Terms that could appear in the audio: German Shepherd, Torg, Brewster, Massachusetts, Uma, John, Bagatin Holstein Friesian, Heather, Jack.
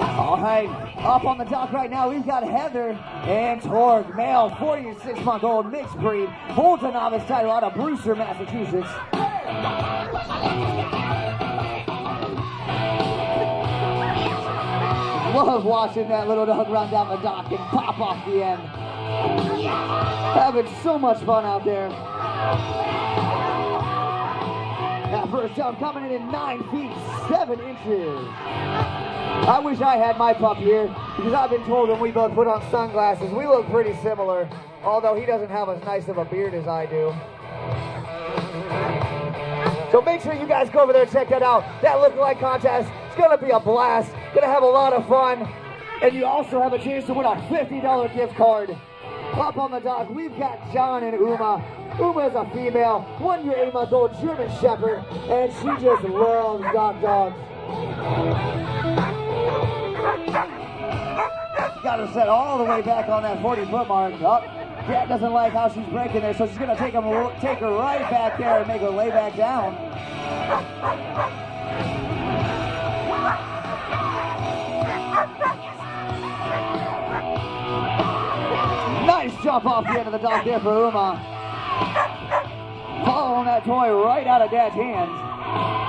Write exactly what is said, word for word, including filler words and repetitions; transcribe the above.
All right, up on the dock right now, we've got Heather and Torg, male, forty-six-month-old, mixed breed, holds a novice title out of Brewster, Massachusetts. Love watching that little dog run down the dock and pop off the end. Having so much fun out there. That first down coming in at nine feet, seven inches. I wish I had my pup here, because I've been told when we both put on sunglasses, we look pretty similar, although he doesn't have as nice of a beard as I do. So make sure you guys go over there and check that out. That lookalike contest, it's going to be a blast. Going to have a lot of fun. And you also have a chance to win a fifty dollar gift card. Up on the dock, we've got John and Uma. Uma is a female, one year, eight month old German Shepherd, and she just loves dog dogs. Got her set all the way back on that forty foot mark. Oh, Jack doesn't like how she's breaking there, so she's going to take, take her right back there and make her lay back down. Nice jump off the end of the dock there for Uma. Following that toy right out of Dad's hands.